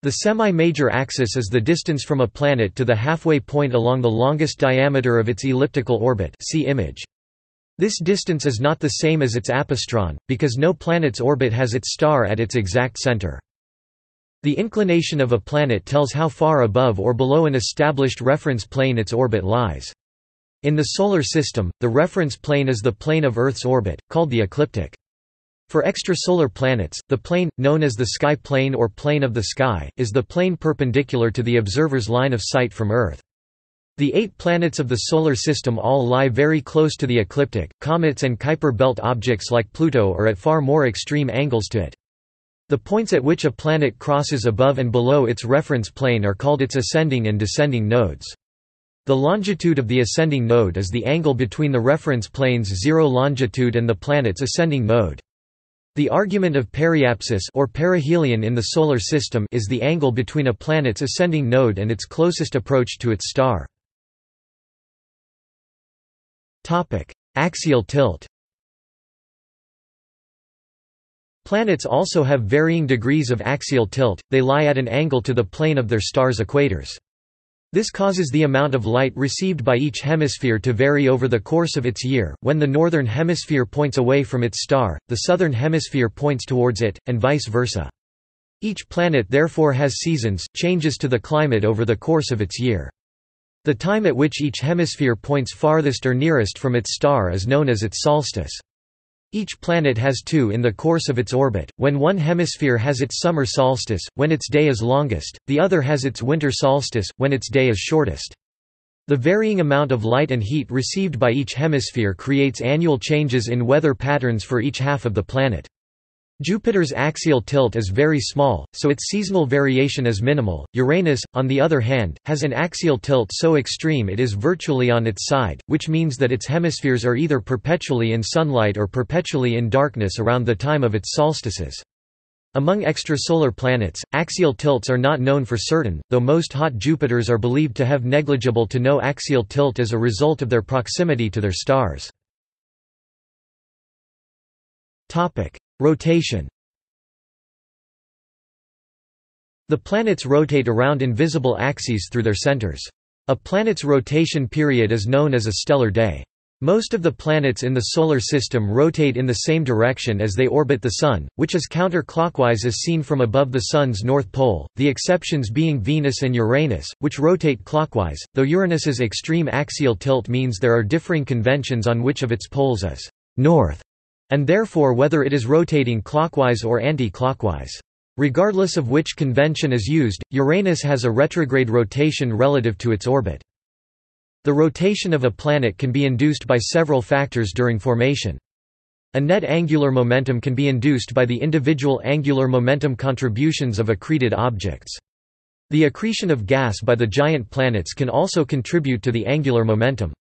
The semi-major axis is the distance from a planet to the halfway point along the longest diameter of its elliptical orbit. See image. This distance is not the same as its apastron, because no planet's orbit has its star at its exact center. The inclination of a planet tells how far above or below an established reference plane its orbit lies. In the Solar System, the reference plane is the plane of Earth's orbit, called the ecliptic. For extrasolar planets, the plane, known as the sky plane or plane of the sky, is the plane perpendicular to the observer's line of sight from Earth. The 8 planets of the Solar System all lie very close to the ecliptic. Comets and Kuiper belt objects like Pluto are at far more extreme angles to it. The points at which a planet crosses above and below its reference plane are called its ascending and descending nodes. The longitude of the ascending node is the angle between the reference plane's zero longitude and the planet's ascending node. The argument of periapsis or perihelion in the Solar System is the angle between a planet's ascending node and its closest approach to its star. Axial tilt. Planets also have varying degrees of axial tilt, they lie at an angle to the plane of their star's equators. This causes the amount of light received by each hemisphere to vary over the course of its year. When the northern hemisphere points away from its star, the southern hemisphere points towards it, and vice versa. Each planet therefore has seasons, changes to the climate over the course of its year. The time at which each hemisphere points farthest or nearest from its star is known as its solstice. Each planet has two in the course of its orbit, when one hemisphere has its summer solstice, when its day is longest, the other has its winter solstice, when its day is shortest. The varying amount of light and heat received by each hemisphere creates annual changes in weather patterns for each half of the planet. Jupiter's axial tilt is very small, so its seasonal variation is minimal. Uranus, on the other hand, has an axial tilt so extreme it is virtually on its side, which means that its hemispheres are either perpetually in sunlight or perpetually in darkness around the time of its solstices. Among extrasolar planets, axial tilts are not known for certain, though most hot Jupiters are believed to have negligible to no axial tilt as a result of their proximity to their stars. Rotation. The planets rotate around invisible axes through their centers. A planet's rotation period is known as a stellar day. Most of the planets in the Solar System rotate in the same direction as they orbit the Sun, which is counterclockwise as seen from above the Sun's north pole, the exceptions being Venus and Uranus, which rotate clockwise, though Uranus's extreme axial tilt means there are differing conventions on which of its poles is north, and therefore whether it is rotating clockwise or anti-clockwise. Regardless of which convention is used, Uranus has a retrograde rotation relative to its orbit. The rotation of a planet can be induced by several factors during formation. A net angular momentum can be induced by the individual angular momentum contributions of accreted objects. The accretion of gas by the giant planets can also contribute to the angular momentum.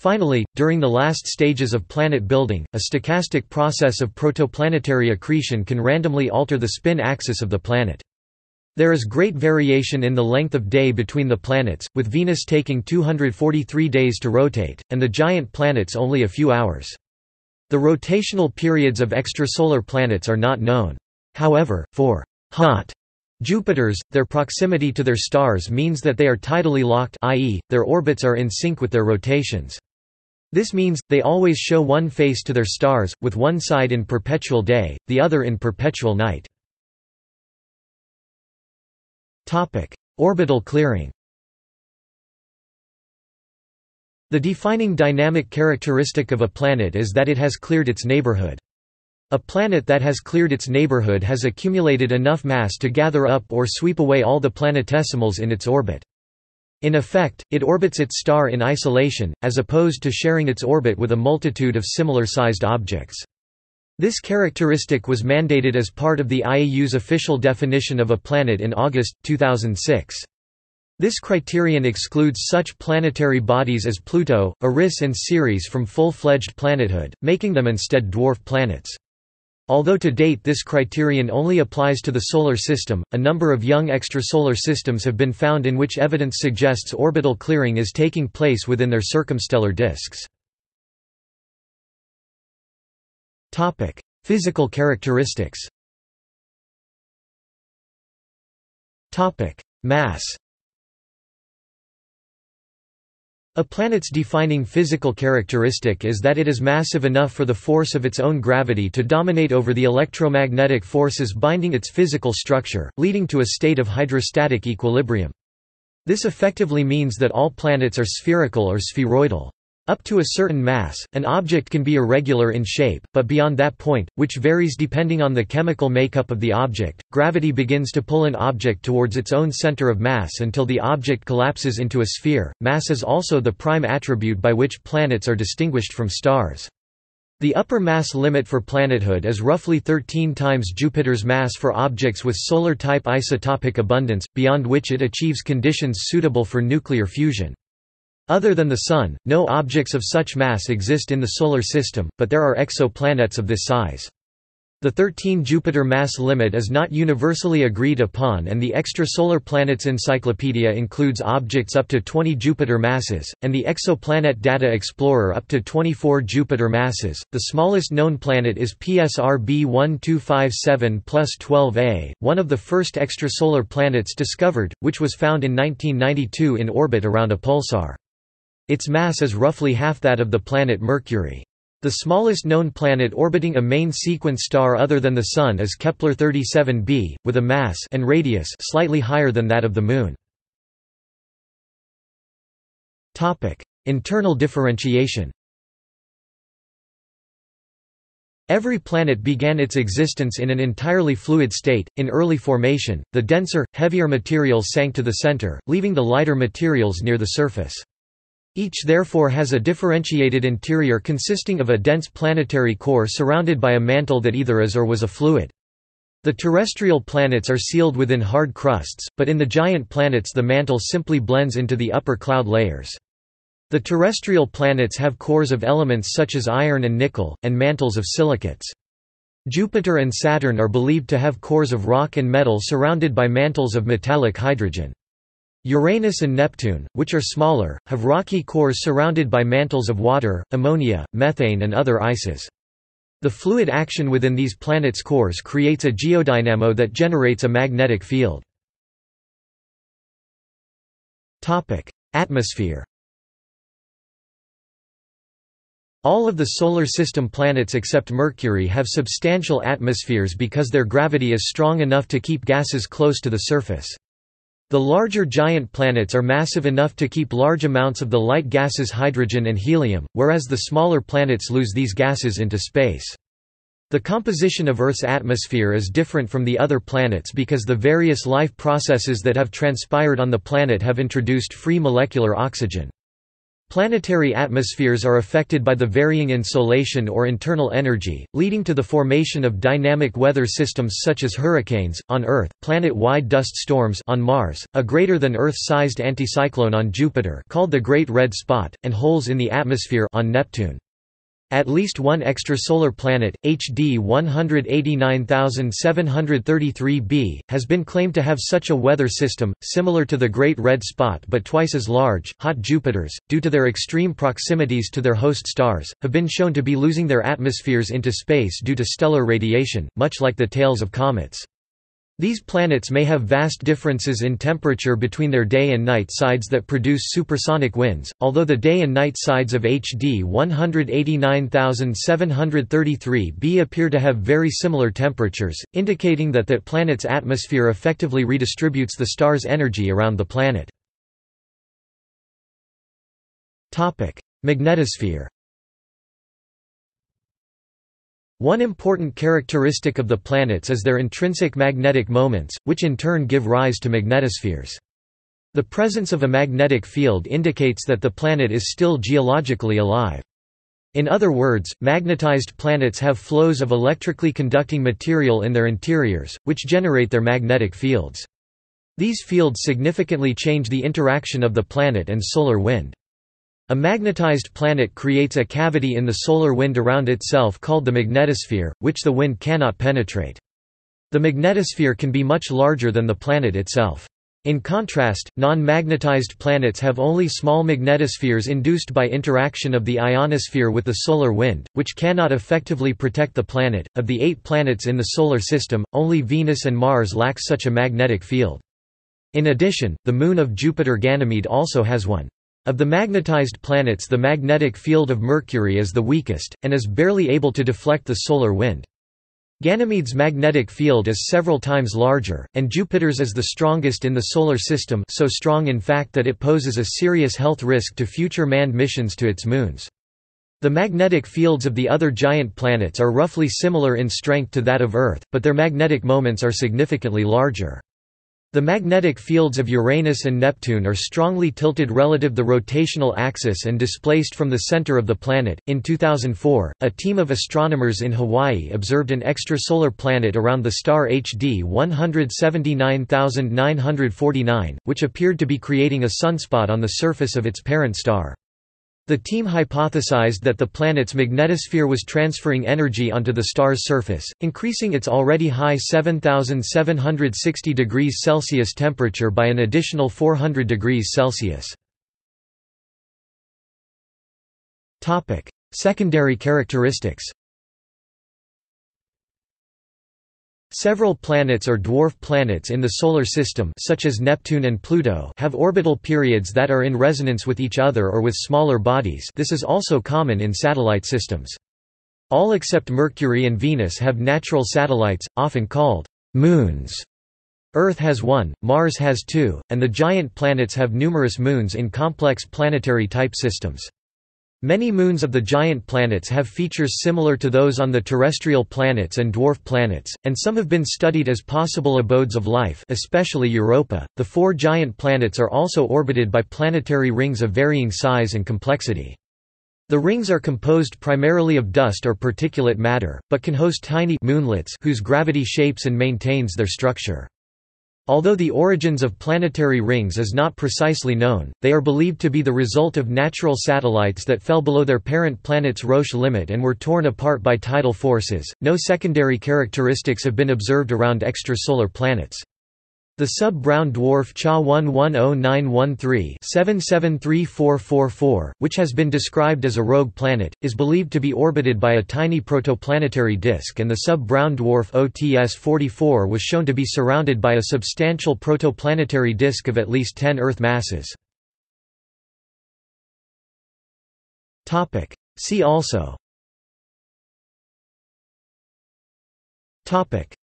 Finally, during the last stages of planet building, a stochastic process of protoplanetary accretion can randomly alter the spin axis of the planet. There is great variation in the length of day between the planets, with Venus taking 243 days to rotate, and the giant planets only a few hours. The rotational periods of extrasolar planets are not known. However, for hot Jupiters, their proximity to their stars means that they are tidally locked, i.e., their orbits are in sync with their rotations. This means they always show one face to their stars, with one side in perpetual day, the other in perpetual night. Orbital clearing. The defining dynamic characteristic of a planet is that it has cleared its neighborhood. A planet that has cleared its neighborhood has accumulated enough mass to gather up or sweep away all the planetesimals in its orbit. In effect, it orbits its star in isolation, as opposed to sharing its orbit with a multitude of similar-sized objects. This characteristic was mandated as part of the IAU's official definition of a planet in August, 2006. This criterion excludes such planetary bodies as Pluto, Eris and Ceres from full-fledged planethood, making them instead dwarf planets. Although to date this criterion only applies to the Solar System, a number of young extrasolar systems have been found in which evidence suggests orbital clearing is taking place within their circumstellar disks. Physical characteristics. Mass. A planet's defining physical characteristic is that it is massive enough for the force of its own gravity to dominate over the electromagnetic forces binding its physical structure, leading to a state of hydrostatic equilibrium. This effectively means that all planets are spherical or spheroidal. Up to a certain mass, an object can be irregular in shape, but beyond that point, which varies depending on the chemical makeup of the object, gravity begins to pull an object towards its own center of mass until the object collapses into a sphere. Mass is also the prime attribute by which planets are distinguished from stars. The upper mass limit for planethood is roughly 13 times Jupiter's mass for objects with solar-type isotopic abundance, beyond which it achieves conditions suitable for nuclear fusion. Other than the Sun, no objects of such mass exist in the Solar System, but there are exoplanets of this size. The 13 Jupiter mass limit is not universally agreed upon, and the Extrasolar Planets Encyclopedia includes objects up to 20 Jupiter masses, and the Exoplanet Data Explorer up to 24 Jupiter masses. The smallest known planet is PSR B1257+12a, one of the first extrasolar planets discovered, which was found in 1992 in orbit around a pulsar. Its mass is roughly half that of the planet Mercury. The smallest known planet orbiting a main-sequence star other than the Sun is Kepler-20e b, with a mass and radius slightly higher than that of the Moon. Internal differentiation. Every planet began its existence in an entirely fluid state. In early formation, the denser, heavier materials sank to the center, leaving the lighter materials near the surface. Each therefore has a differentiated interior consisting of a dense planetary core surrounded by a mantle that either is or was a fluid. The terrestrial planets are sealed within hard crusts, but in the giant planets the mantle simply blends into the upper cloud layers. The terrestrial planets have cores of elements such as iron and nickel, and mantles of silicates. Jupiter and Saturn are believed to have cores of rock and metal surrounded by mantles of metallic hydrogen. Uranus and Neptune, which are smaller, have rocky cores surrounded by mantles of water, ammonia, methane and other ices. The fluid action within these planets' cores creates a geodynamo that generates a magnetic field. Atmosphere. All of the Solar System planets except Mercury have substantial atmospheres because their gravity is strong enough to keep gases close to the surface. The larger giant planets are massive enough to keep large amounts of the light gases hydrogen and helium, whereas the smaller planets lose these gases into space. The composition of Earth's atmosphere is different from the other planets because the various life processes that have transpired on the planet have introduced free molecular oxygen. Planetary atmospheres are affected by the varying insolation or internal energy, leading to the formation of dynamic weather systems such as hurricanes on Earth, planet-wide dust storms on Mars, a greater than Earth-sized anticyclone on Jupiter called the Great Red Spot, and holes in the atmosphere on Neptune. At least one extrasolar planet, HD 189733 b, has been claimed to have such a weather system, similar to the Great Red Spot but twice as large. Hot Jupiters, due to their extreme proximities to their host stars, have been shown to be losing their atmospheres into space due to stellar radiation, much like the tails of comets. These planets may have vast differences in temperature between their day and night sides that produce supersonic winds, although the day and night sides of HD 189733 b appear to have very similar temperatures, indicating that that planet's atmosphere effectively redistributes the star's energy around the planet. Magnetosphere. One important characteristic of the planets is their intrinsic magnetic moments, which in turn give rise to magnetospheres. The presence of a magnetic field indicates that the planet is still geologically alive. In other words, magnetized planets have flows of electrically conducting material in their interiors, which generate their magnetic fields. These fields significantly change the interaction of the planet and solar wind. A magnetized planet creates a cavity in the solar wind around itself called the magnetosphere, which the wind cannot penetrate. The magnetosphere can be much larger than the planet itself. In contrast, non-magnetized planets have only small magnetospheres induced by interaction of the ionosphere with the solar wind, which cannot effectively protect the planet. Of the 8 planets in the Solar System, only Venus and Mars lack such a magnetic field. In addition, the moon of Jupiter, Ganymede, also has one. Of the magnetized planets, the magnetic field of Mercury is the weakest, and is barely able to deflect the solar wind. Ganymede's magnetic field is several times larger, and Jupiter's is the strongest in the Solar System, so strong in fact that it poses a serious health risk to future manned missions to its moons. The magnetic fields of the other giant planets are roughly similar in strength to that of Earth, but their magnetic moments are significantly larger. The magnetic fields of Uranus and Neptune are strongly tilted relative to the rotational axis and displaced from the center of the planet. In 2004, a team of astronomers in Hawaii observed an extrasolar planet around the star HD 179949, which appeared to be creating a sunspot on the surface of its parent star. The team hypothesized that the planet's magnetosphere was transferring energy onto the star's surface, increasing its already high 7,760 degrees Celsius temperature by an additional 400 degrees Celsius. Topic: Secondary characteristics. Several planets or dwarf planets in the Solar System, such as Neptune and Pluto, have orbital periods that are in resonance with each other or with smaller bodies. This is also common in satellite systems. All except Mercury and Venus have natural satellites, often called moons. Earth has one, Mars has 2, and the giant planets have numerous moons in complex planetary-type systems. Many moons of the giant planets have features similar to those on the terrestrial planets and dwarf planets, and some have been studied as possible abodes of life, especially Europa. The 4 giant planets are also orbited by planetary rings of varying size and complexity. The rings are composed primarily of dust or particulate matter, but can host tiny moonlets whose gravity shapes and maintains their structure. Although the origins of planetary rings is not precisely known, they are believed to be the result of natural satellites that fell below their parent planet's Roche limit and were torn apart by tidal forces. No secondary characteristics have been observed around extrasolar planets. The sub-brown dwarf CHA 110913-773444, which has been described as a rogue planet, is believed to be orbited by a tiny protoplanetary disk, and the sub-brown dwarf OTS-44 was shown to be surrounded by a substantial protoplanetary disk of at least 10 Earth masses. See also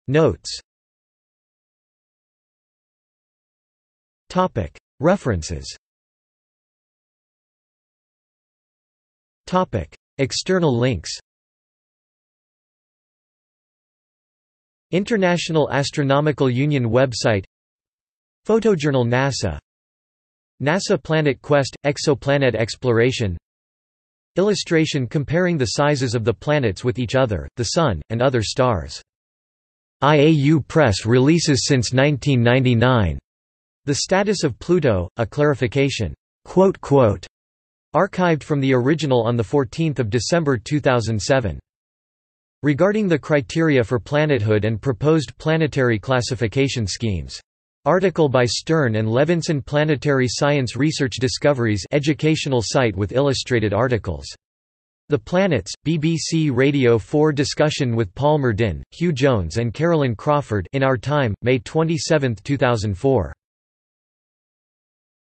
Notes References External links International Astronomical Union website Photojournal NASA NASA Planet Quest – Exoplanet Exploration Illustration comparing the sizes of the planets with each other, the Sun, and other stars. IAU Press releases since 1999. The Status of Pluto, a clarification, quote, archived from the original on 14 December 2007. Regarding the criteria for planethood and proposed planetary classification schemes. Article by Stern and Levinson Planetary Science Research Discoveries educational site with illustrated articles. The Planets, BBC Radio 4 discussion with Paul Merdin, Hugh Jones and Carolyn Crawford in Our Time, May 27, 2004.